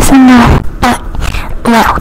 is no but loud.